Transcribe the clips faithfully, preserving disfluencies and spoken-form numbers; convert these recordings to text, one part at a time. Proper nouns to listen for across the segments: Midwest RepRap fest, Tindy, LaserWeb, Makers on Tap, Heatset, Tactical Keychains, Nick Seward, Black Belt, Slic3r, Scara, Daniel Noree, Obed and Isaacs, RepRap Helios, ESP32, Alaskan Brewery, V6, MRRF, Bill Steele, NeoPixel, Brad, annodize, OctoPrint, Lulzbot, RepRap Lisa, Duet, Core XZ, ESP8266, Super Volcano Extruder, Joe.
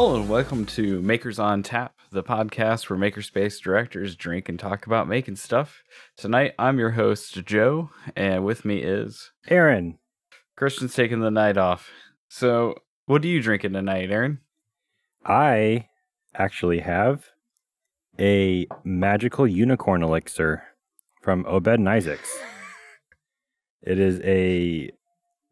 Hello and welcome to Makers on Tap, the podcast where makerspace directors drink and talk about making stuff. Tonight, I'm your host, Joe, and with me is... Aaron. Christian's taking the night off. So, what are you drinking tonight, Aaron? I actually have a magical unicorn elixir from Obed and Isaacs. It is a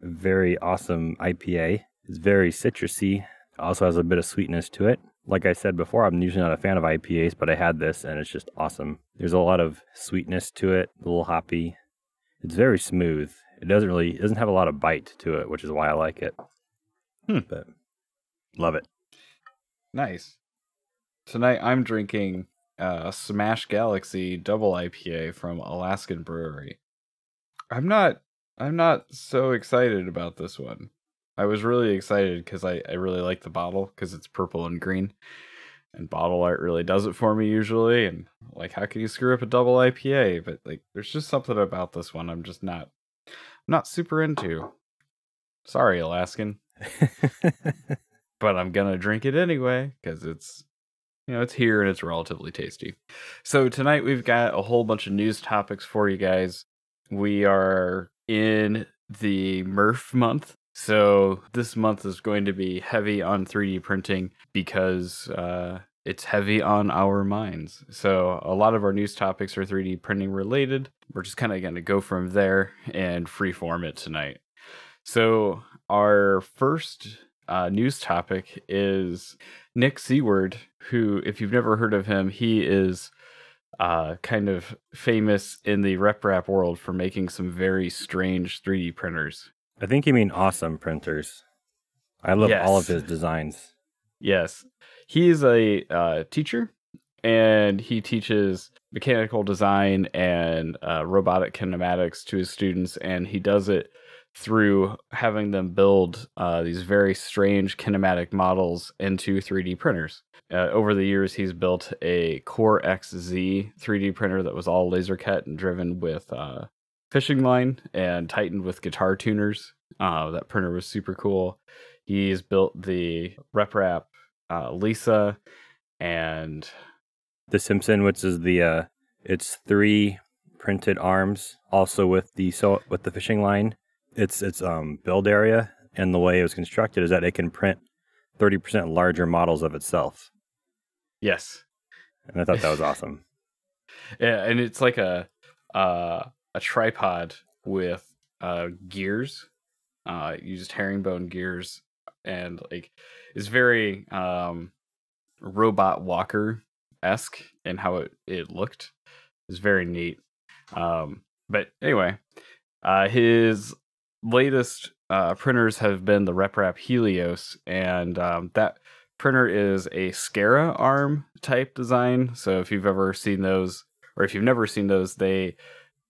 very awesome I P A. It's very citrusy. Also has a bit of sweetness to it. Like I said before, I'm usually not a fan of I P As, but I had this and it's just awesome. There's a lot of sweetness to it, a little hoppy. It's very smooth. It doesn't really it doesn't have a lot of bite to it, which is why I like it. Hmm. But love it. Nice. Tonight I'm drinking uh, Smash Galaxy Double I P A from Alaskan Brewery. I'm not I'm not so excited about this one. I was really excited because I, I really like the bottle because it's purple and green, and bottle art really does it for me usually. And like, how can you screw up a double I P A? But like, there's just something about this one I'm just not, I'm not super into. Sorry, Alaskan, but I'm gonna drink it anyway because it's, you know, it's here and it's relatively tasty. So tonight we've got a whole bunch of news topics for you guys. We are in the M R R F month. So this month is going to be heavy on three D printing because uh, it's heavy on our minds. So a lot of our news topics are three D printing related. We're just kind of going to go from there and freeform it tonight. So our first uh, news topic is Nick Seward, who, if you've never heard of him, he is uh, kind of famous in the RepRap world for making some very strange three D printers. I think you mean awesome printers. I love yes. all of his designs. Yes. He is a uh, teacher, and he teaches mechanical design and uh, robotic kinematics to his students, and he does it through having them build uh, these very strange kinematic models into three D printers. Uh, over the years, he's built a Core X Z three D printer that was all laser cut and driven with... Uh, fishing line and tightened with guitar tuners. Uh, that printer was super cool. He's built the RepRap uh, Lisa and the Simpson, which is the uh, it's three printed arms, also with the so with the fishing line. It's it's um build area, and the way it was constructed is that it can print thirty percent larger models of itself. Yes, and I thought that was awesome. Yeah, and it's like a uh. a tripod with uh gears, uh used herringbone gears, and like it's very um robot walker-esque in how it it looked. It's very neat. Um but anyway, uh his latest uh printers have been the RepRap Helios, and um that printer is a Scara arm type design. So if you've ever seen those, or if you've never seen those, they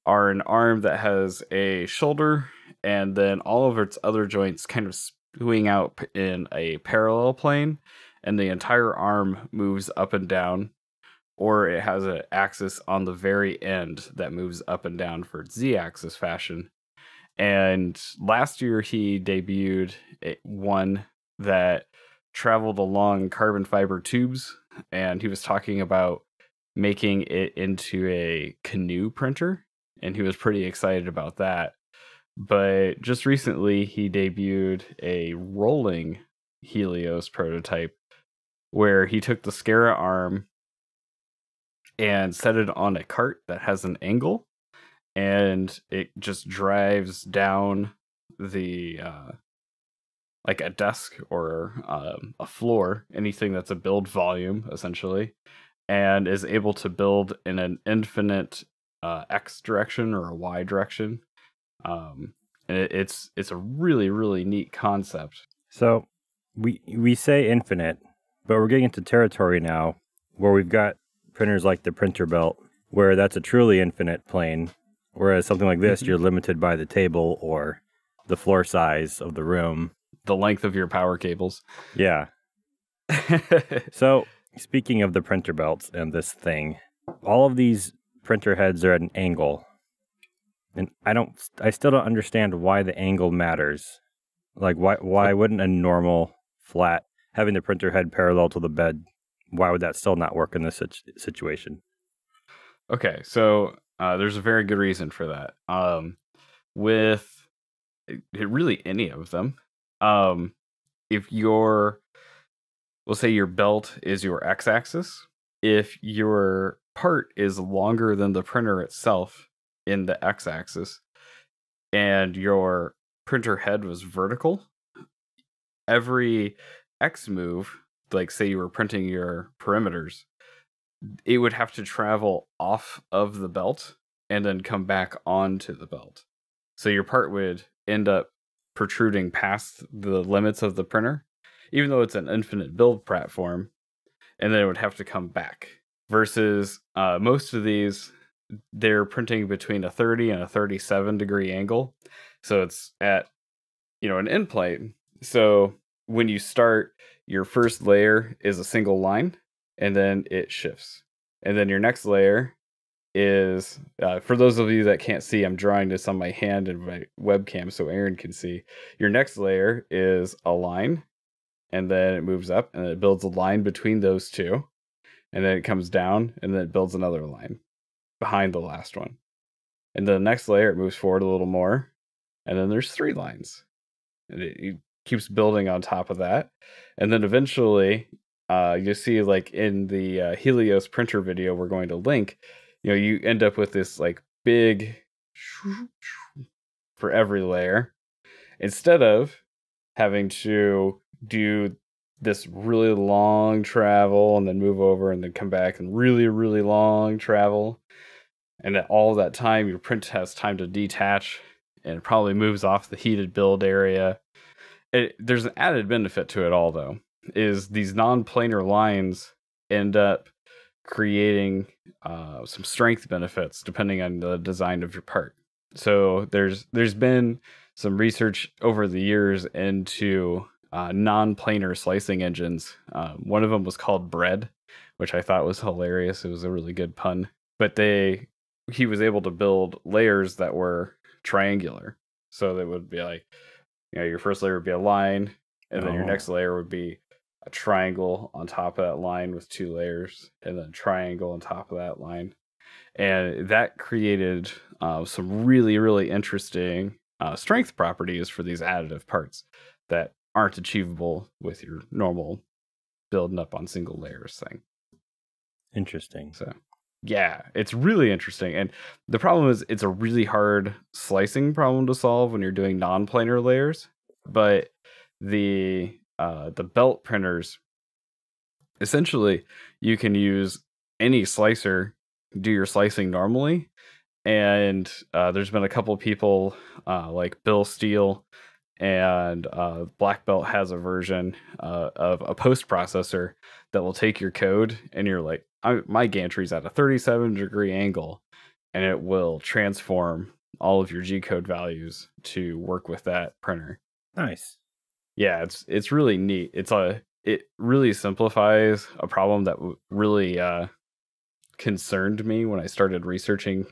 are an arm that has a shoulder and then all of its other joints kind of spewing out in a parallel plane, and the entire arm moves up and down, or it has an axis on the very end that moves up and down for Z-axis fashion. And last year he debuted one that traveled along carbon fiber tubes, and he was talking about making it into a canoe printer. And he was pretty excited about that. But just recently, he debuted a rolling Helios prototype where he took the Scara arm and set it on a cart that has an angle. And it just drives down the, uh, like a desk or um, a floor, anything that's a build volume, essentially, and is able to build in an infinite Uh, X direction or a Y direction, um, and it, it's it's a really really neat concept. So we we say infinite, but we're getting into territory now where we've got printers like the printer belt, where that's a truly infinite plane, whereas something like this, you're limited by the table or the floor size of the room, the length of your power cables. Yeah. So speaking of the printer belts and this thing, all of these printer heads are at an angle, and I don't I still don't understand why the angle matters. Like why why wouldn't a normal flat having the printer head parallel to the bed, why would that still not work in this situation? Okay, so uh, there's a very good reason for that. Um, with really any of them, um, if your, we'll say your belt is your x-axis, if your part is longer than the printer itself in the x-axis, and your printer head was vertical, every X move, like say you were printing your perimeters, it would have to travel off of the belt and then come back onto the belt. So your part would end up protruding past the limits of the printer, even though it's an infinite build platform, and then it would have to come back. Versus uh, most of these, they're printing between a thirty and a thirty-seven degree angle. So it's at, you know, an end plate. So when you start, your first layer is a single line, and then it shifts. And then your next layer is, uh, for those of you that can't see, I'm drawing this on my hand and my webcam so Aaron can see. Your next layer is a line, and then it moves up, and it builds a line between those two. And then it comes down, and then it builds another line behind the last one. And then the next layer, it moves forward a little more. And then there's three lines. And it, it keeps building on top of that. And then eventually, uh, you see, like in the uh, Helios printer video we're going to link, you know, you end up with this like big for every layer, instead of having to do this really long travel and then move over and then come back and really, really long travel. And at all that time, your print has time to detach. And it probably moves off the heated build area. It, there's an added benefit to it all, though, is these non-planar lines end up creating uh, some strength benefits depending on the design of your part. So there's there's been some research over the years into uh, non-planar slicing engines. Uh, one of them was called Bread, which I thought was hilarious. It was a really good pun. But they he was able to build layers that were triangular, so that would be like, you know, your first layer would be a line, and then oh. your next layer would be a triangle on top of that line with two layers, and then a triangle on top of that line. And that created uh, some really, really interesting uh, strength properties for these additive parts that aren't achievable with your normal building up on single layers thing. Interesting. So yeah, it's really interesting. And the problem is it's a really hard slicing problem to solve when you're doing non-planar layers. But the uh, the belt printers, essentially, you can use any slicer, do your slicing normally. And uh, there's been a couple of people uh, like Bill Steele, and uh, Black Belt has a version uh, of a post processor that will take your code, and you're like, I, my gantry's at a thirty-seven degree angle, and it will transform all of your G code values to work with that printer. Nice. Yeah, it's it's really neat. It's a it really simplifies a problem that w really uh, concerned me when I started researching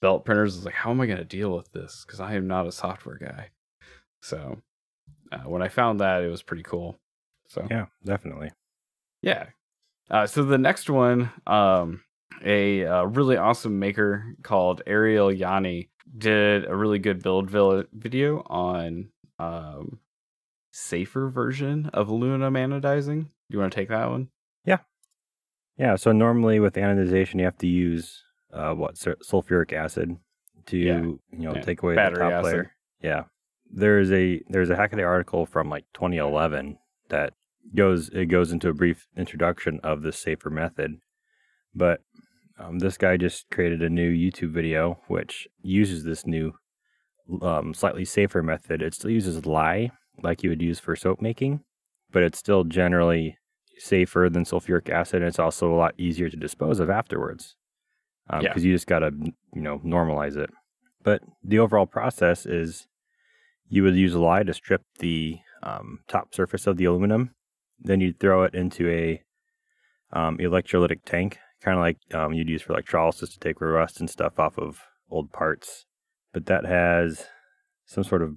belt printers. I was like, how am I going to deal with this? Because I am not a software guy. So uh, when I found that, it was pretty cool. So yeah, definitely. Yeah. Uh, so the next one, um, a, a really awesome maker called Ariel Yanni did a really good build video on um, safer version of aluminum anodizing. Do you want to take that one? Yeah. Yeah. So normally with anodization, you have to use uh, what sulfuric acid to yeah. you know yeah. take away battery the top acid. Layer. Yeah. There's a there's a Hackaday article from like twenty eleven that goes it goes into a brief introduction of the safer method, but um, this guy just created a new YouTube video which uses this new um, slightly safer method. It still uses lye like you would use for soap making, but it's still generally safer than sulfuric acid, and it's also a lot easier to dispose of afterwards because um, yeah. you just gotta you know normalize it. But the overall process is you would use lye to strip the um, top surface of the aluminum. Then you'd throw it into a um, electrolytic tank, kind of like um, you'd use for electrolysis to take rust and stuff off of old parts. But that has some sort of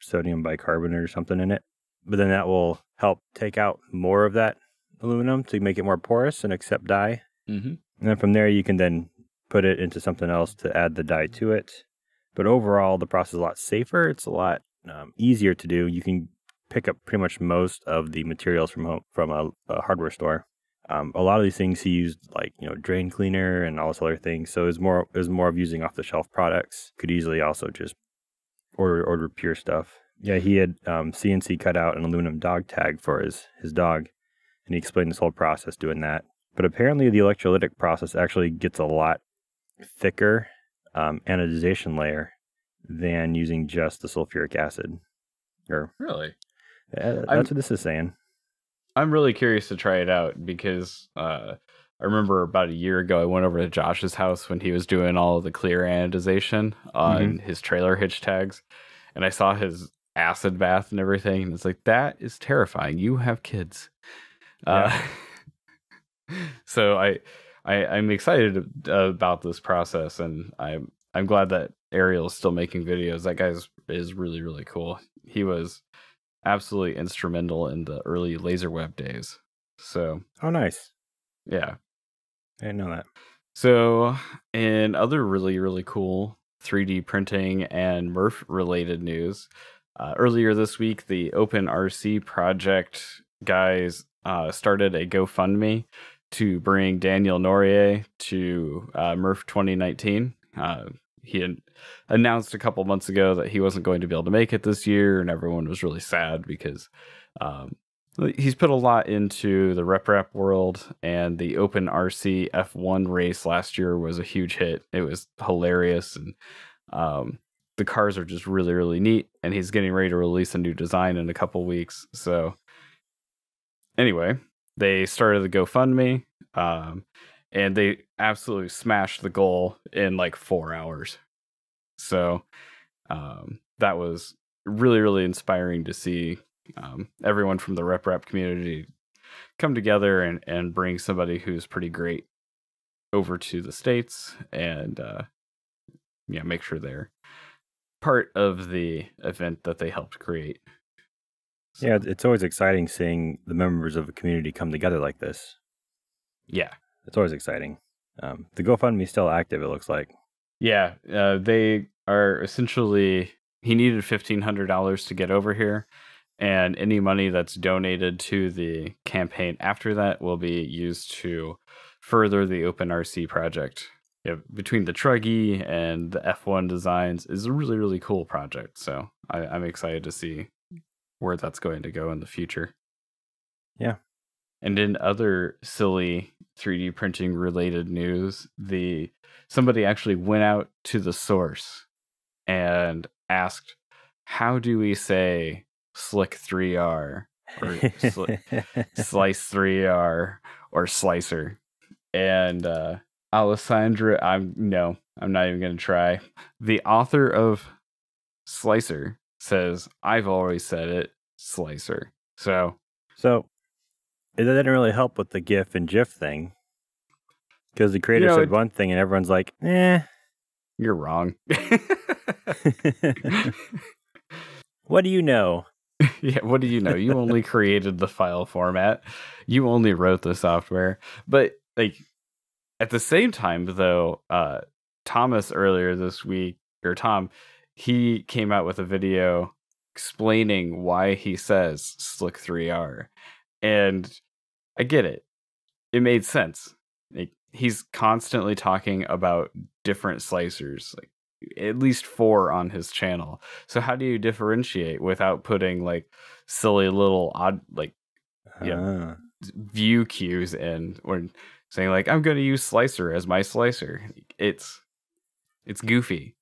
sodium bicarbonate or something in it. but then that will help take out more of that aluminum to make it more porous and accept dye. Mm-hmm. And then from there, you can then put it into something else to add the dye to it. But overall, the process is a lot safer. It's a lot um, easier to do. You can pick up pretty much most of the materials from home, from a, a hardware store. Um, a lot of these things he used, like, you know, drain cleaner and all this other thing. So it was more, it was more of using off-the-shelf products. Could easily also just order order pure stuff. Yeah, he had um, C N C cut out an aluminum dog tag for his, his dog, and he explained this whole process doing that. But apparently the electrolytic process actually gets a lot thicker um, anodization layer than using just the sulfuric acid. Or, really? Uh, that's I'm... what this is saying. I'm really curious to try it out because uh, I remember about a year ago, I went over to Josh's house when he was doing all of the clear anodization on mm-hmm. his trailer hitch tags. And I saw his acid bath and everything. And it's like, that is terrifying. You have kids. Yeah. Uh, so I, I, I'm excited about this process. And I'm, I'm glad that Ariel is still making videos. That guy is really, really cool. He was absolutely instrumental in the early LaserWeb days. So, oh, nice. Yeah. I didn't know that. So, in other really, really cool three D printing and M R R F related news, uh, earlier this week, the OpenRC project guys uh, started a GoFundMe to bring Daniel Noree to uh, M R R F twenty nineteen. Uh, He had announced a couple months ago that he wasn't going to be able to make it this year, and everyone was really sad because um, he's put a lot into the RepRap world, and the OpenRC F one race last year was a huge hit. It was hilarious, and um, the cars are just really, really neat, and he's getting ready to release a new design in a couple weeks. So anyway, they started the GoFundMe. Um, And they absolutely smashed the goal in like four hours. So um, that was really, really inspiring to see um, everyone from the RepRap community come together and, and bring somebody who's pretty great over to the States and uh, yeah, make sure they're part of the event that they helped create. So. Yeah, it's always exciting seeing the members of a community come together like this. Yeah. It's always exciting. Um, the GoFundMe is still active, it looks like. Yeah, uh, they are essentially... He needed fifteen hundred dollars to get over here, and any money that's donated to the campaign after that will be used to further the OpenRC project. Yeah, between the Truggy and the F one designs is a really, really cool project, so I, I'm excited to see where that's going to go in the future. Yeah. And in other silly three D printing related news, the somebody actually went out to the source and asked, how do we say Slic three R or Slic three R or Slicer? And uh, Alessandra, I'm no, I'm not even going to try. The author of Slicer says, I've always said it, Slicer. So, so. It didn't really help with the GIF and GIF thing, because the creator you know, said it, one thing and everyone's like, eh. You're wrong. What do you know? Yeah, what do you know? You only created the file format. You only wrote the software. But like at the same time, though, uh, Thomas earlier this week, or Tom, he came out with a video explaining why he says Slic three R. And I get it. It made sense. Like, he's constantly talking about different slicers, like at least four on his channel. So how do you differentiate without putting like silly little odd like uh. you know, view cues in, or saying like, I'm going to use Slicer as my slicer? It's it's goofy,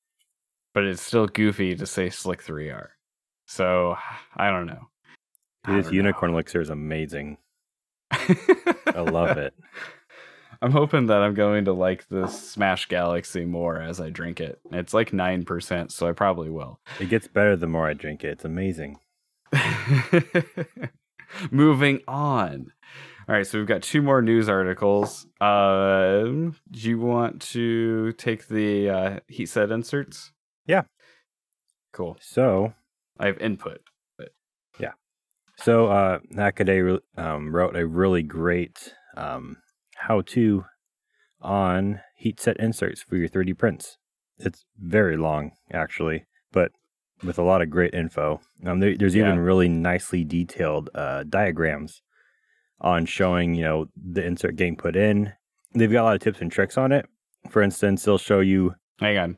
but it's still goofy to say Slic three R. So I don't know. This unicorn know. elixir is amazing. I love it. I'm hoping that I'm going to like this Smash Galaxy more as I drink it. It's like nine percent, so I probably will. It gets better the more I drink it. It's amazing. Moving on. All right, so we've got two more news articles. Um, do you want to take the uh, heat set inserts? Yeah. Cool. So I have input. So uh, Hackaday um, wrote a really great um, how-to on heat set inserts for your three D prints. It's very long, actually, but with a lot of great info. Um, there, there's yeah. even really nicely detailed uh, diagrams on showing, you know, the insert getting put in. They've got a lot of tips and tricks on it. For instance, they'll show you... Hang on.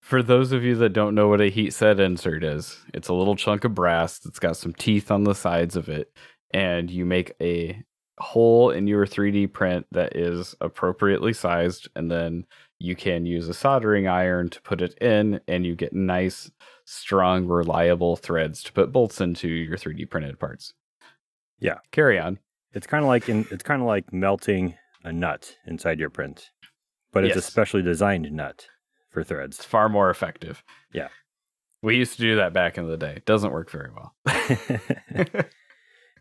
For those of you that don't know what a heat set insert is, it's a little chunk of brass that's got some teeth on the sides of it, and you make a hole in your three D print that is appropriately sized, and then you can use a soldering iron to put it in, and you get nice, strong, reliable threads to put bolts into your three D printed parts. Yeah. Carry on. It's kind of like in, it's kind of like melting a nut inside your print, but it's yes. a specially designed nut for threads. It's far more effective. Yeah. We used to do that back in the day. It doesn't work very well.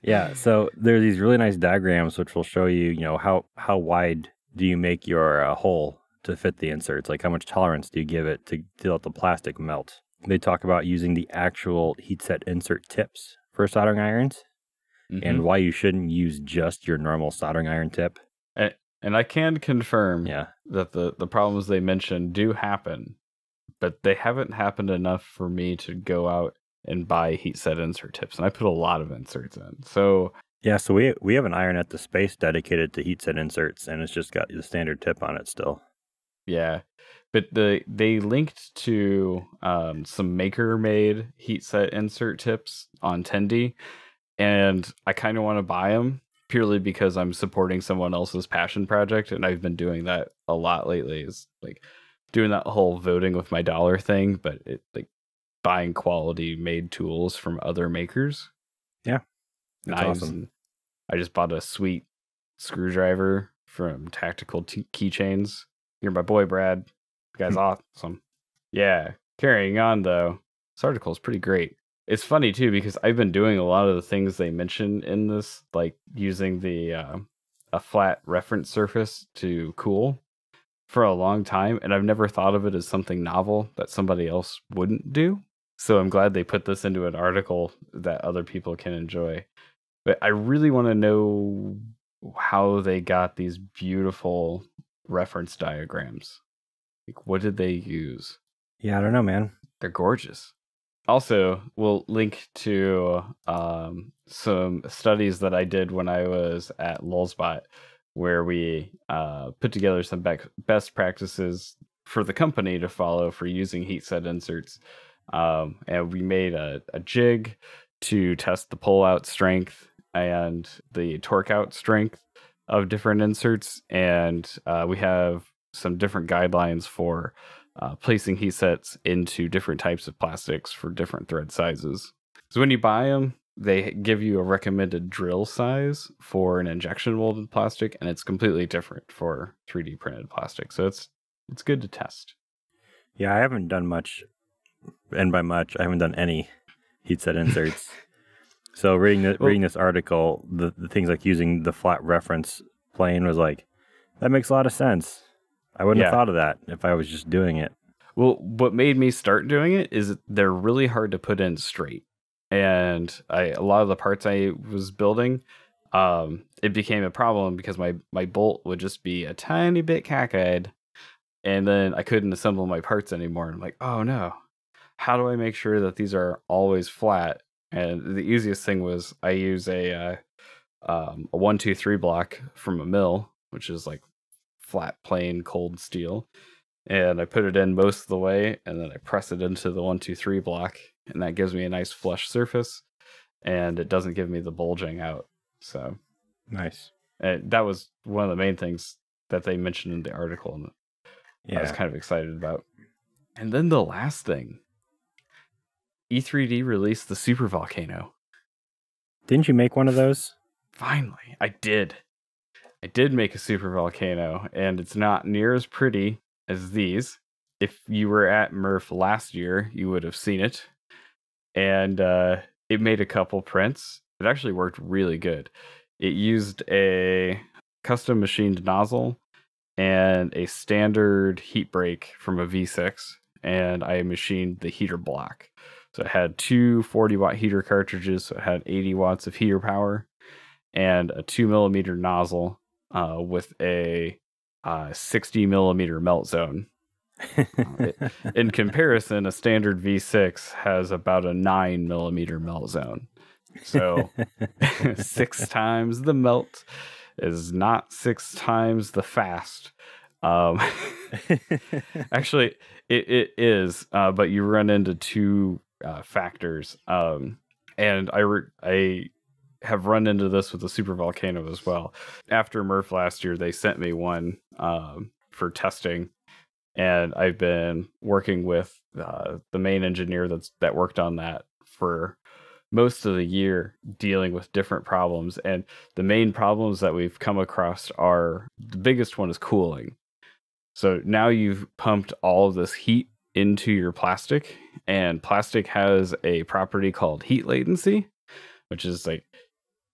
Yeah, so there are these really nice diagrams which will show you, you know, how, how wide do you make your uh, hole to fit the inserts? Like, how much tolerance do you give it to, to let the plastic melt? They talk about using the actual heat set insert tips for soldering irons mm-hmm. and why you shouldn't use just your normal soldering iron tip. And, and I can confirm yeah. that the, the problems they mentioned do happen, but they haven't happened enough for me to go out and buy heat set insert tips, and I put a lot of inserts in. So yeah, so we we have an iron at the space dedicated to heat set inserts, and it's just got the standard tip on it still. Yeah, but the they linked to um, some maker made heat set insert tips on Tindy, and I kind of want to buy them purely because I'm supporting someone else's passion project, and I've been doing that a lot lately. Is like doing that whole voting with my dollar thing, but it like. buying quality made tools from other makers. Yeah. That's awesome. And I just bought a sweet screwdriver from Tactical Keychains. You're my boy, Brad. You guys awesome. Yeah. Carrying on, though, this article is pretty great. It's funny, too, because I've been doing a lot of the things they mention in this, like using the uh, a flat reference surface to cool for a long time, and I've never thought of it as something novel that somebody else wouldn't do. So I'm glad they put this into an article that other people can enjoy. But I really want to know how they got these beautiful reference diagrams. Like, what did they use? Yeah, I don't know, man. They're gorgeous. Also, we'll link to um, some studies that I did when I was at Lulzbot, where we uh, put together some bec best practices for the company to follow for using heat set inserts. Um, and we made a, a jig to test the pull out strength and the torque out strength of different inserts. And uh, we have some different guidelines for uh, placing heat sets into different types of plastics for different thread sizes. So when you buy them, they give you a recommended drill size for an injection molded plastic, and it's completely different for three D printed plastic. So it's it's good to test. Yeah, I haven't done much. And by much, I haven't done any heat set inserts. So reading the, well, reading this article, the, the things like using the flat reference plane was like, that makes a lot of sense. I wouldn't yeah. have thought of that if I was just doing it. Well, what made me start doing it is they're really hard to put in straight. And I, a lot of the parts I was building, um, it became a problem because my, my bolt would just be a tiny bit cockeyed, and then I couldn't assemble my parts anymore. And I'm like, oh no, how do I make sure that these are always flat? And the easiest thing was I use a, uh, um, a one, two, three block from a mill, which is like flat, plain, cold steel. And I put it in most of the way, and then I press it into the one, two, three block. And that gives me a nice flush surface, and it doesn't give me the bulging out. So nice. And that was one of the main things that they mentioned in the article, and yeah. I was kind of excited about. And then the last thing, E three D released the Super Volcano. Didn't you make one of those? Finally, I did. I did make a Super Volcano, and it's not near as pretty as these. If you were at M R R F last year, you would have seen it. And uh, it made a couple prints. It actually worked really good. It used a custom machined nozzle and a standard heat break from a V six. And I machined the heater block. So it had two forty watt heater cartridges. So it had eighty watts of heater power and a two millimeter nozzle uh, with a uh, sixty millimeter melt zone. In comparison, a standard V six has about a nine millimeter melt zone. So six times the melt is not six times the fast. Um, actually, it, it is, uh, but you run into two uh, factors. Um, and I, re I have run into this with the Super Volcano as well. After M R R F last year, they sent me one um, for testing. And I've been working with uh, the main engineer that's that worked on that for most of the year, dealing with different problems. And the main problems that we've come across are, the biggest one is cooling. So now you've pumped all of this heat into your plastic, and plastic has a property called heat latency, which is like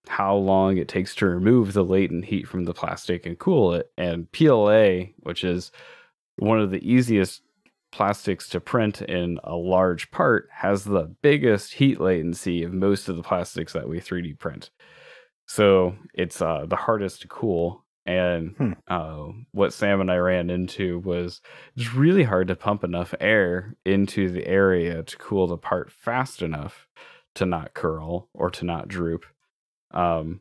how long it takes to remove the latent heat from the plastic and cool it. And P L A, which is one of the easiest plastics to print in a large part, has the biggest heat latency of most of the plastics that we three D print. So it's uh, the hardest to cool. And hmm. uh, what Sam and I ran into was it's really hard to pump enough air into the area to cool the part fast enough to not curl or to not droop. Um,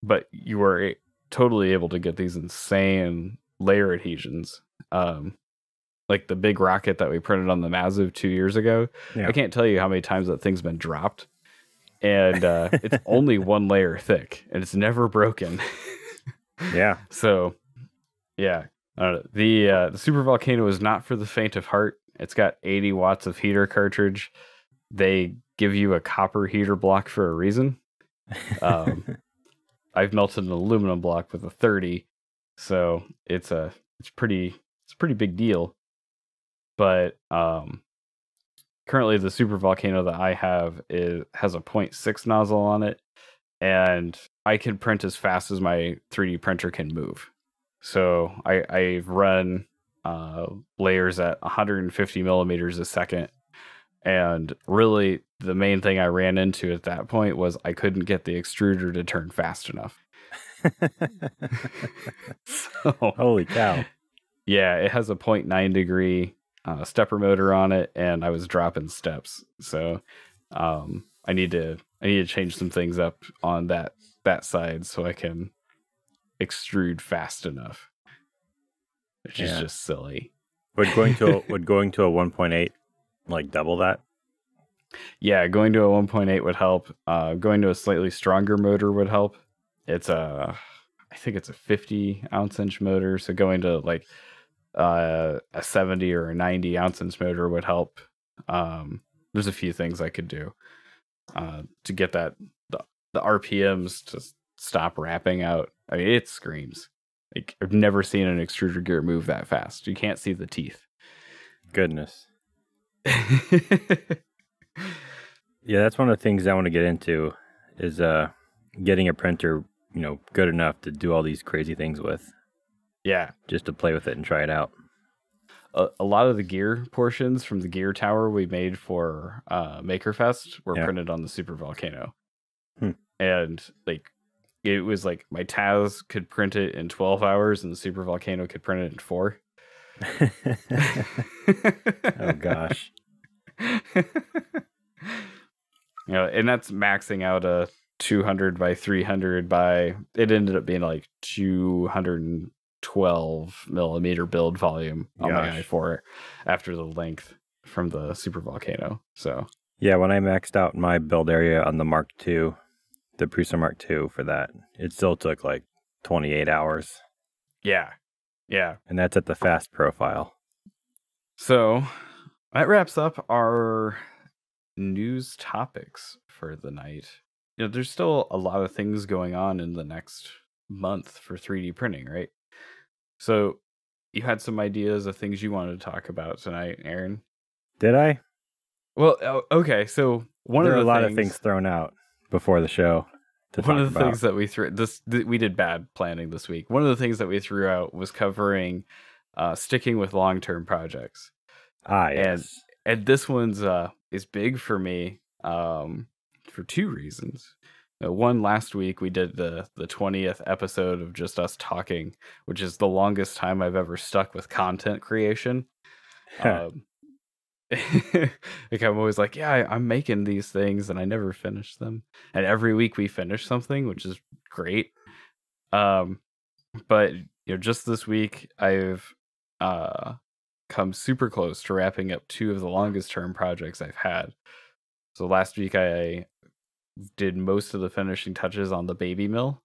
but you were totally able to get these insane layer adhesions. Um, like the big rocket that we printed on the Massive two years ago. Yeah. I can't tell you how many times that thing's been dropped, and uh, it's only one layer thick, and it's never broken. Yeah. So, yeah, uh, the uh, the Super Volcano is not for the faint of heart. It's got eighty watts of heater cartridge. They give you a copper heater block for a reason. Um, I've melted an aluminum block with a thirty, so it's a it's pretty. It's a pretty big deal, but um, currently the Super Volcano that I have is has a point six nozzle on it, and I can print as fast as my three D printer can move. So I, I've run uh, layers at one hundred fifty millimeters a second, and really the main thing I ran into at that point was I couldn't get the extruder to turn fast enough. So, holy cow. Yeah, it has a point nine degree uh, stepper motor on it, and I was dropping steps, so um, I need to I need to change some things up on that that side so I can extrude fast enough, which yeah. is just silly. Would going to a, would going to a one point eight like double that? Yeah, going to a one point eight would help. Uh, going to a slightly stronger motor would help. It's a I think it's a fifty ounce inch motor, so going to like Uh, a seventy or a ninety ounce inch motor would help. Um, there's a few things I could do uh, to get that the, the R P Ms to stop wrapping out. I mean, it screams. Like, I've never seen an extruder gear move that fast. You can't see the teeth. Goodness. Yeah, that's one of the things I want to get into is uh, getting a printer, you know, good enough to do all these crazy things with. Yeah, just to play with it and try it out. A, a lot of the gear portions from the gear tower we made for uh, MakerFest were yeah. printed on the Super Volcano, hmm. and like it was like my Taz could print it in twelve hours, and the Super Volcano could print it in four. Oh gosh! You know, and that's maxing out a two hundred by three hundred by. It ended up being like two hundred. twelve millimeter build volume on Gosh. my i four after the length from the Super Volcano. So yeah, when I maxed out my build area on the Mark two, the Prusa Mark two for that, it still took like twenty-eight hours. Yeah, yeah, and that's at the fast profile. So that wraps up our news topics for the night. You know, there's still a lot of things going on in the next month for three D printing, right? So you had some ideas of things you wanted to talk about tonight, Aaron. Did I? Well, okay. So one there of the are a lot things, of things thrown out before the show. To one talk of the about. things that we threw this th we did bad planning this week. One of the things that we threw out was covering uh, sticking with long term projects. Ah, yes. And and this one's uh, is big for me um, for two reasons. Now, one, last week we did the the twentieth episode of just us talking, which is the longest time I've ever stuck with content creation. um, like I'm always like, yeah, I, I'm making these things and I never finish them. And every week we finish something, which is great. Um, but you know, just this week I've uh, come super close to wrapping up two of the longest term projects I've had. So last week I did most of the finishing touches on the baby mill,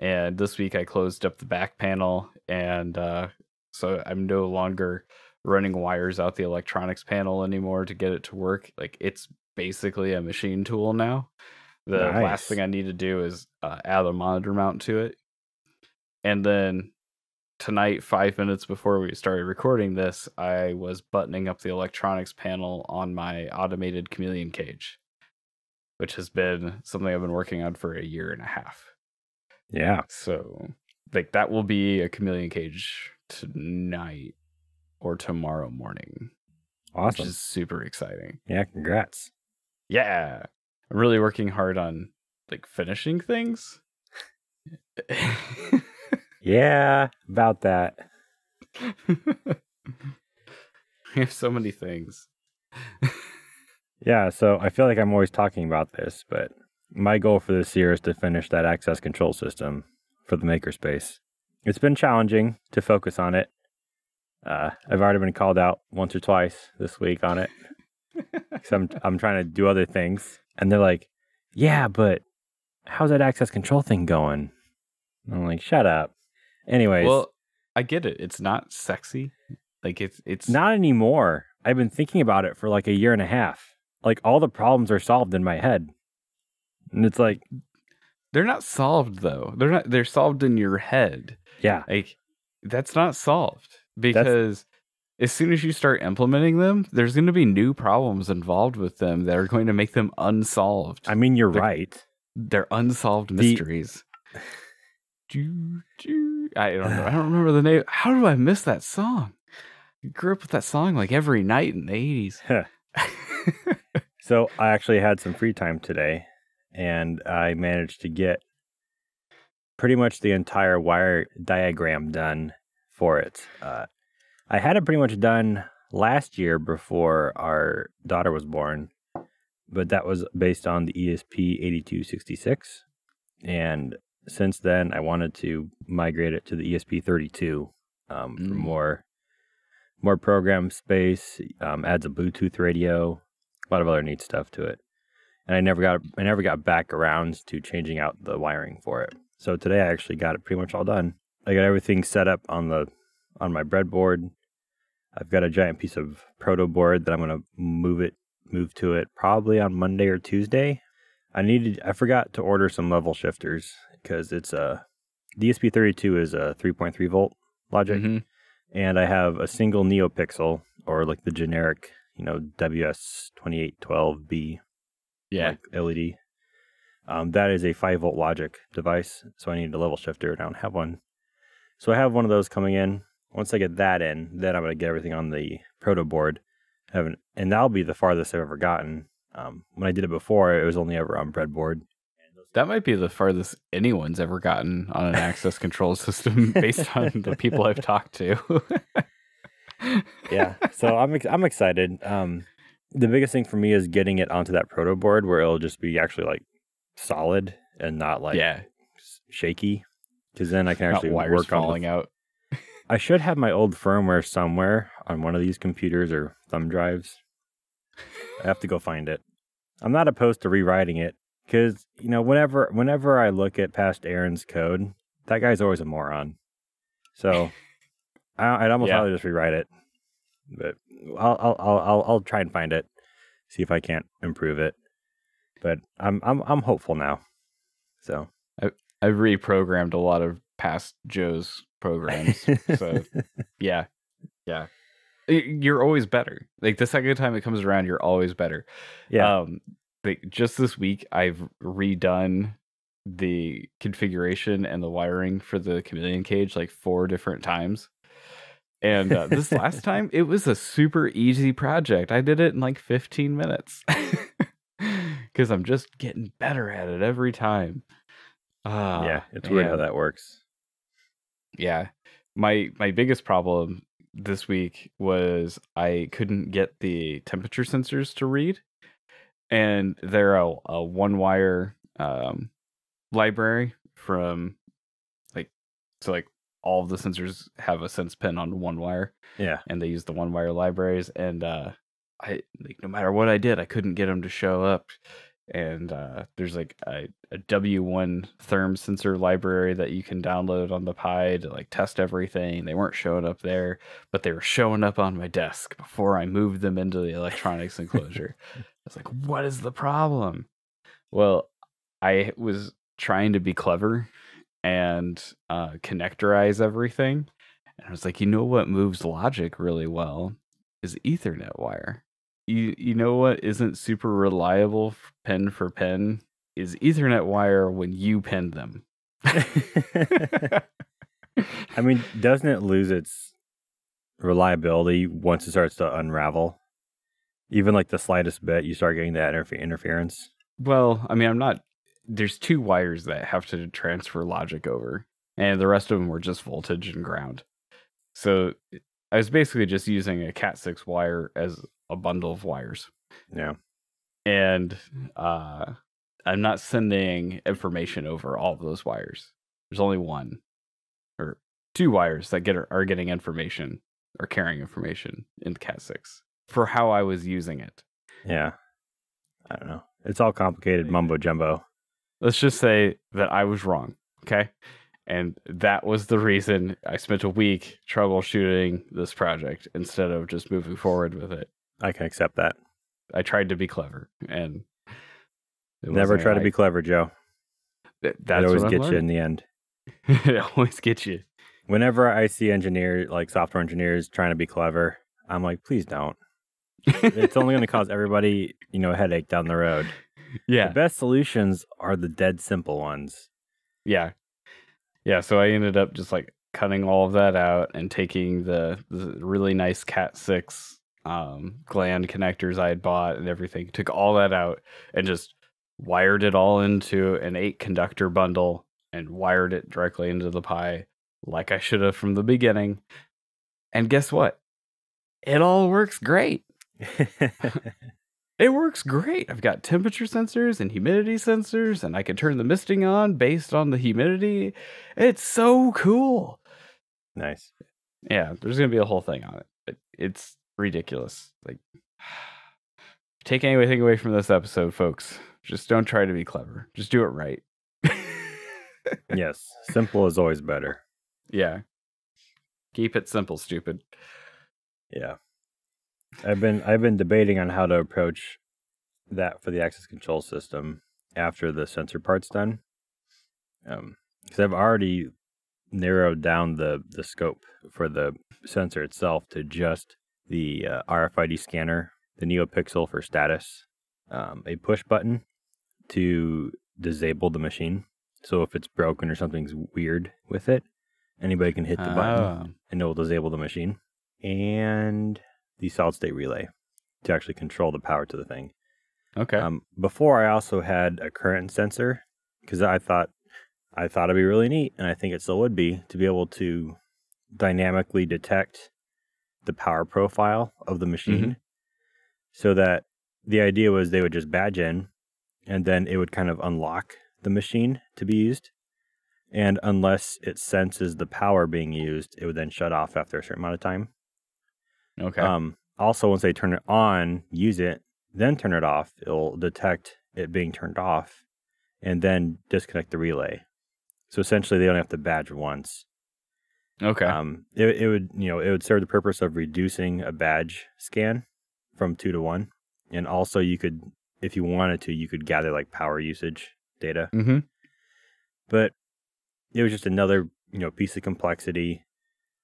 and this week I closed up the back panel, and uh, so I'm no longer running wires out the electronics panel anymore to get it to work. Like, it's basically a machine tool now. The nice. Last thing I need to do is uh, add a monitor mount to it. And then tonight, five minutes before we started recording this, I was buttoning up the electronics panel on my automated chameleon cage, which has been something I've been working on for a year and a half. Yeah. So like, that will be a chameleon cage tonight or tomorrow morning. Awesome. Which is super exciting. Yeah, congrats. Yeah. I'm really working hard on like finishing things. Yeah, about that. We have so many things. Yeah, so I feel like I'm always talking about this, but my goal for this year is to finish that access control system for the makerspace. It's been challenging to focus on it. Uh, I've already been called out once or twice this week on it. So I'm, I'm trying to do other things. And they're like, yeah, but how's that access control thing going? And I'm like, shut up. Anyways. Well, I get it. It's not sexy. Like, it's, it's not anymore. I've been thinking about it for like a year and a half. Like, all the problems are solved in my head. And it's like, they're not solved though. They're not, they're solved in your head. Yeah. Like, that's not solved. Because that's, as soon as you start implementing them, there's going to be new problems involved with them that are going to make them unsolved. I mean, you're they're, right. They're unsolved the, mysteries. do, do, I don't know. I don't remember the name. How do I miss that song? I grew up with that song like every night in the eighties. So I actually had some free time today, and I managed to get pretty much the entire wire diagram done for it. Uh, I had it pretty much done last year before our daughter was born, but that was based on the E S P eighty-two sixty-six. And since then, I wanted to migrate it to the E S P thirty-two um, mm. for more, more program space, um, adds a Bluetooth radio, a lot of other neat stuff to it. And I never got, I never got back around to changing out the wiring for it. So today I actually got it pretty much all done. I got everything set up on the on my breadboard. I've got a giant piece of proto board that I'm gonna move it move to it probably on Monday or Tuesday. I needed I forgot to order some level shifters because it's a the E S P thirty-two is a three point three volt logic, mm-hmm. and I have a single NeoPixel or like the generic you know W S twenty-eight twelve B yeah like L E D. Um, that is a five volt logic device, so I need a level shifter and I don't have one. So I have one of those coming in. Once I get that in, then I'm going to get everything on the proto board. I haven't, and that'll be the farthest I've ever gotten. Um, when I did it before, it was only ever on breadboard. That might be the farthest anyone's ever gotten on an access control system based on the people I've talked to. Yeah, so I'm, I'm excited. Um, the biggest thing for me is getting it onto that proto board where it'll just be actually like solid and not like yeah. shaky. Because then I can actually wires work falling on out. I should have my old firmware somewhere on one of these computers or thumb drives. I have to go find it. I'm not opposed to rewriting it because you know whenever whenever I look at past Aaron's code, that guy's always a moron. So I, I'd almost yeah. rather just rewrite it. But I'll I'll I'll I'll try and find it, see if I can't improve it. But I'm I'm I'm hopeful now. So. I I've reprogrammed a lot of past Joe's programs. So yeah. Yeah. You're always better. Like the second time it comes around, you're always better. Yeah. Um, like just this week, I've redone the configuration and the wiring for the chameleon cage like four different times. And uh, this last time, it was a super easy project. I did it in like fifteen minutes because I'm just getting better at it every time. Uh, yeah, it's weird how that works. Yeah. My, my biggest problem this week was I couldn't get the temperature sensors to read. And they're a, a one-wire um, library from, like, so, like, all of the sensors have a sense pin on one wire. Yeah. And they use the one-wire libraries. And uh, I like, no matter what I did, I couldn't get them to show up. And uh, there's, like, a, a W one therm sensor library that you can download on the Pi to, like, test everything. They weren't showing up there, but they were showing up on my desk before I moved them into the electronics enclosure. I was like, what is the problem? Well, I was trying to be clever and uh, connectorize everything. And I was like, you know what moves logic really well is Ethernet wire. You, you know what isn't super reliable pin for pin is Ethernet wire when you pin them. I mean, doesn't it lose its reliability once it starts to unravel? Even like the slightest bit, you start getting that interfe interference. Well, I mean, I'm not. There's two wires that have to transfer logic over, and the rest of them were just voltage and ground. So I was basically just using a Cat six wire as a bundle of wires. Yeah. And uh, I'm not sending information over all of those wires. There's only one or two wires that get are getting information or carrying information in Cat six. For how I was using it. Yeah. I don't know. It's all complicated mumbo jumbo. Let's just say that I was wrong. Okay. And that was the reason I spent a week troubleshooting this project instead of just moving forward with it. I can accept that. I tried to be clever and never try to be clever, Joe. That always gets you in the end. It always gets you. Whenever I see engineers, like software engineers, trying to be clever, I'm like, please don't. It's only going to cause everybody, you know, a headache down the road. Yeah. The best solutions are the dead simple ones. Yeah. Yeah. So I ended up just like cutting all of that out and taking the, the really nice Cat six um, gland connectors I had bought and everything, took all that out and just wired it all into an eight conductor bundle and wired it directly into the Pi like I should have from the beginning. And guess what? It all works great. It works great. I've got temperature sensors and humidity sensors, and I can turn the misting on based on the humidity. It's so cool. Nice. Yeah, there's going to be a whole thing on it. It's ridiculous. Like, take anything away from this episode, folks. Just don't try to be clever. Just do it right. Yes. Simple is always better. Yeah. Keep it simple, stupid. Yeah. I've been I've been debating on how to approach that for the access control system after the sensor part's done. Um, because I've already narrowed down the, the scope for the sensor itself to just the uh, R F I D scanner, the NeoPixel for status, um, a push button to disable the machine. So if it's broken or something's weird with it, anybody can hit the oh. button and it will disable the machine. And the solid state relay to actually control the power to the thing. Okay. Um, before I also had a current sensor because I thought I thought it'd be really neat, and I think it still would be, to be able to dynamically detect the power profile of the machine. Mm-hmm. So that the idea was they would just badge in, and then it would kind of unlock the machine to be used. And unless it senses the power being used, it would then shut off after a certain amount of time. Okay. Um, also, once they turn it on, use it, then turn it off, it'll detect it being turned off and then disconnect the relay. So essentially, they only have to badge once. Okay. Um, it, it would, you know, it would serve the purpose of reducing a badge scan from two to one. And also, you could, if you wanted to, you could gather like power usage data. Mm-hmm. But it was just another, you know, piece of complexity.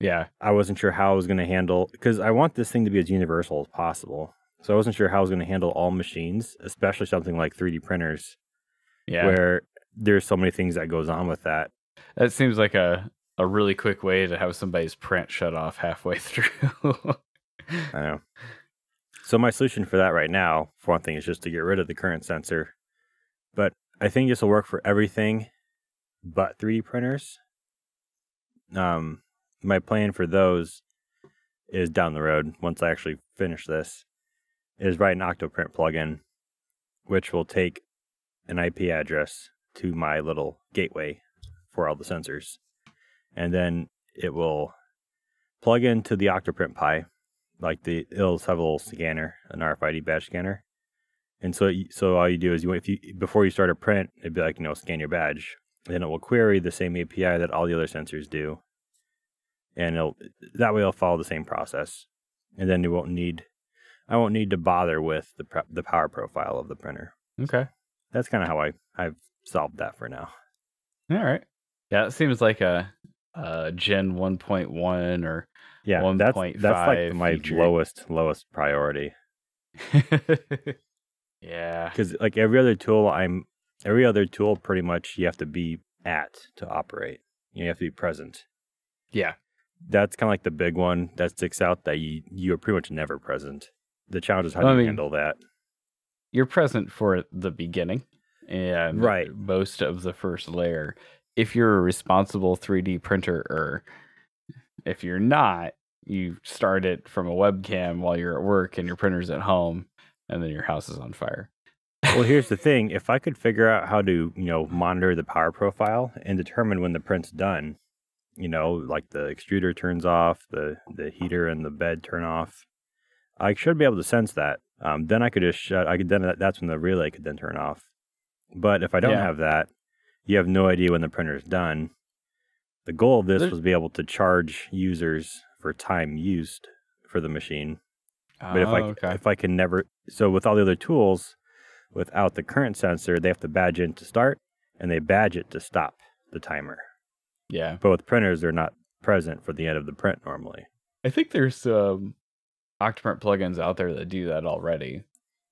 Yeah. I wasn't sure how I was going to handle, because I want this thing to be as universal as possible. So I wasn't sure how I was going to handle all machines, especially something like three D printers. Yeah. Where there's so many things that goes on with that. That seems like a a really quick way to have somebody's print shut off halfway through. I know. So my solution for that right now, for one thing, is just to get rid of the current sensor. But I think this will work for everything but three D printers. Um, my plan for those is down the road, once I actually finish this, is write an OctoPrint plugin, which will take an I P address to my little gateway for all the sensors. And then it will plug into the OctoPrint Pi, like the it'll have a little scanner, an R F I D badge scanner. And so, so all you do is you if you before you start a print, it'd be like, you know, scan your badge. Then it will query the same A P I that all the other sensors do, and it'll, that way it'll follow the same process. And then you won't need, I won't need to bother with the pre the power profile of the printer. Okay, that's kind of how I I've solved that for now. All right. Yeah, it seems like a, a Gen one point one or yeah, one point five. That's, that's like my feature. lowest lowest priority. Yeah, because like every other tool, I'm every other tool pretty much you have to be at to operate. You have to be present. Yeah, that's kind of like the big one that sticks out, that you you are pretty much never present. The challenge is how well, do you I mean, handle that. You're present for the beginning and right. most of the first layer. If you're a responsible three D printer, or if you're not, you start it from a webcam while you're at work and your printer's at home, and then your house is on fire. Well, here's the thing. If I could figure out how to, you know, monitor the power profile and determine when the print's done, you know, like the extruder turns off, the, the heater and the bed turn off, I should be able to sense that. Um, then I could just shut, I could then, that's when the relay could then turn off. But if I don't yeah. have that, you have no idea when the printer is done. The goal of this There's... was to be able to charge users for time used for the machine. But if oh, I okay. if I can never, so with all the other tools, without the current sensor, they have to badge in to start, and they badge it to stop the timer. Yeah. But with printers, they're not present for the end of the print normally. I think there's um, OctoPrint plugins out there that do that already.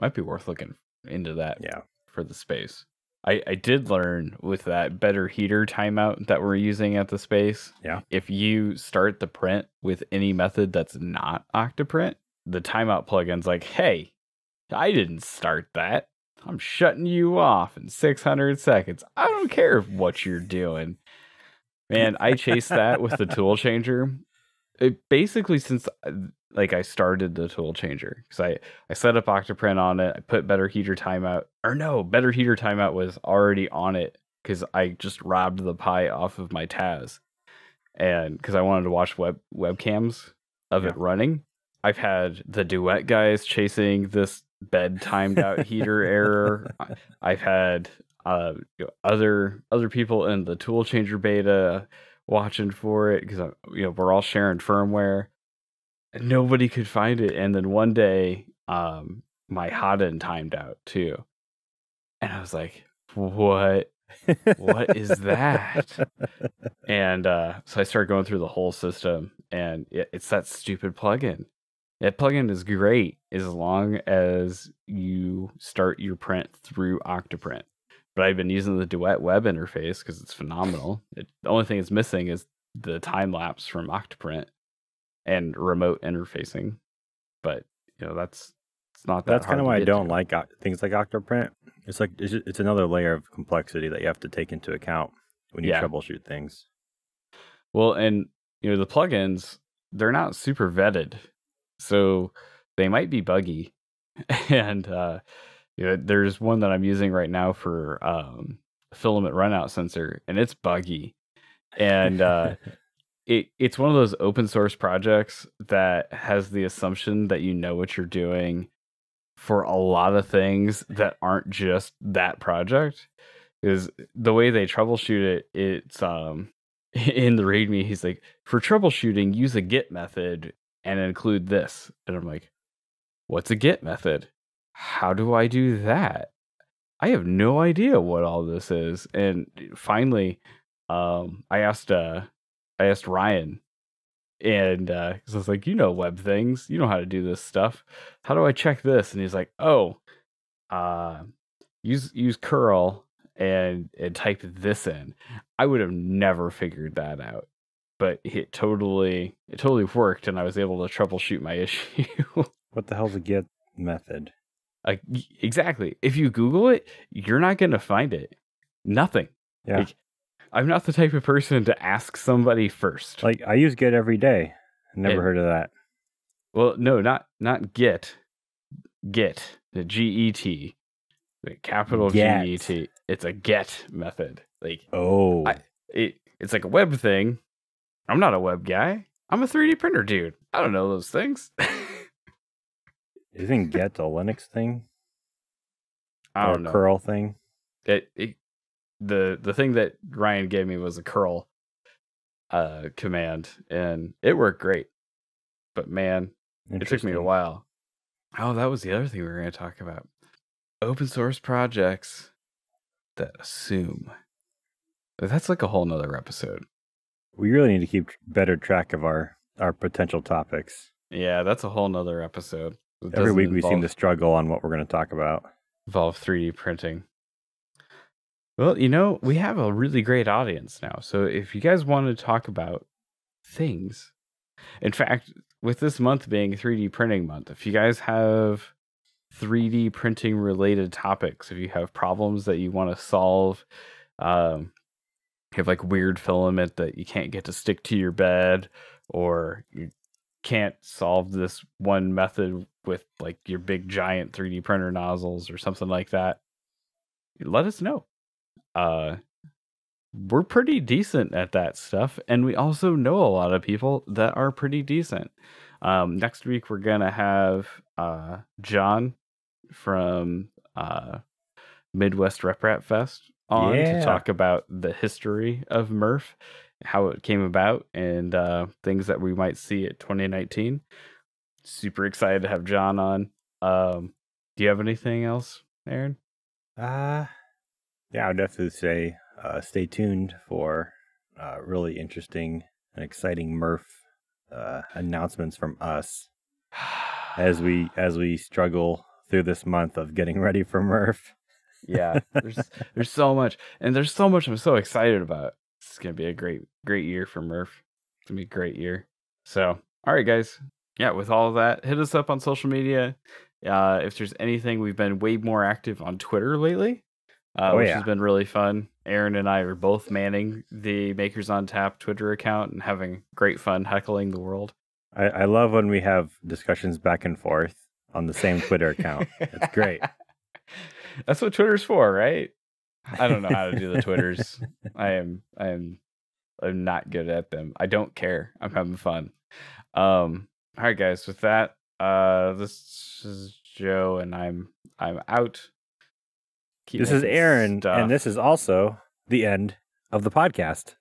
Might be worth looking into that. Yeah. For the space, I I did learn with that better heater timeout that we're using at the space. Yeah. If you start the print with any method that's not OctoPrint, the timeout plugin's like, hey, I didn't start that. I'm shutting you off in six hundred seconds. I don't care what you're doing. Man, I chased that with the tool changer. It basically, since like I started the tool changer, because I, I set up OctoPrint on it. I put better heater timeout, or no, better heater timeout was already on it because I just robbed the Pi off of my Taz. And because I wanted to watch web webcams of yeah. it running. I've had the Duet guys chasing this bed timed out heater error. I've had uh, you know, other other people in the tool changer beta watching for it because, you know, we're all sharing firmware. Nobody could find it, and then one day, um, my Hotend timed out too, and I was like, "What? What is that?" And uh, so I started going through the whole system, and it, it's that stupid plugin. That plugin is great as long as you start your print through OctoPrint. But I've been using the Duet web interface because it's phenomenal. It, the only thing it's missing is the time lapse from OctoPrint and remote interfacing. But you know, that's it's not that. That's kind of why I don't to. like things like OctoPrint. It's like it's, just, it's another layer of complexity that you have to take into account when you yeah. troubleshoot things. Well, and you know, the plugins, they're not super vetted. So they might be buggy, and uh, you know, there's one that I'm using right now for um, filament runout sensor, and it's buggy, and uh, it it's one of those open source projects that has the assumption that you know what you're doing for a lot of things that aren't just that project. Is the way they troubleshoot it. It's um, in the README. He's like, for troubleshooting, use a GET method and include this. And I'm like, what's a GET method? How do I do that? I have no idea what all this is. And finally, um, I asked uh, I asked Ryan, and uh, cause I was like, you know web things. You know how to do this stuff. How do I check this? And he's like, oh, uh, use use curl and, and type this in. I would have never figured that out. but it totally it totally worked, and I was able to troubleshoot my issue. What the hell's a get method? Uh, exactly. If you Google it, you're not going to find it. Nothing. Yeah. Like, I'm not the type of person to ask somebody first. Like, I use get every day. Never it, heard of that. Well, no, not not get. Get. The G E T. The capital get. G E T. It's a get method. Like, oh. I, it, it's like a web thing. I'm not a web guy. I'm a three D printer dude. I don't know those things. Isn't get a Linux thing? I don't or a know. curl thing? It, it, the the thing that Ryan gave me was a curl uh, command, and it worked great. But man, it took me a while. Oh, that was the other thing we were going to talk about. Open source projects that assume. That's like a whole nother episode. We really need to keep better track of our, our potential topics. Yeah, that's a whole nother episode. It Every week we seem to struggle on what we're going to talk about. Involve three D printing. Well, you know, we have a really great audience now. So if you guys want to talk about things, in fact, with this month being three D printing month, if you guys have three D printing related topics, if you have problems that you want to solve, um, you have like weird filament that you can't get to stick to your bed, or you can't solve this one method with like your big giant three D printer nozzles or something like that, let us know. Uh, we're pretty decent at that stuff, and we also know a lot of people that are pretty decent. Um, next week we're gonna have uh, John from uh, Midwest RepRap Fest on yeah. to talk about the history of M R R F, how it came about, and uh, things that we might see at twenty nineteen. Super excited to have John on. Um, do you have anything else, Aaron? Uh, yeah, I would definitely say uh, stay tuned for uh, really interesting and exciting M R R F uh, announcements from us as we as we struggle through this month of getting ready for M R R F. Yeah, there's there's so much, and there's so much I'm so excited about. It's going to be a great, great year for M R R F. It's going to be a great year. So, all right, guys. Yeah, with all of that, hit us up on social media. Uh, if there's anything, we've been way more active on Twitter lately, uh, oh, which yeah. has been really fun. Aaron and I are both manning the Makers on Tap Twitter account and having great fun heckling the world. I, I love when we have discussions back and forth on the same Twitter account. It's great. That's what Twitter's for, right? I don't know how to do the Twitters. I am, I am, I'm not good at them. I don't care. I'm having fun. Um, all right, guys. With that, uh, this is Joe, and I'm, I'm out. Keep this is Aaron, stuff. And this is also the end of the podcast.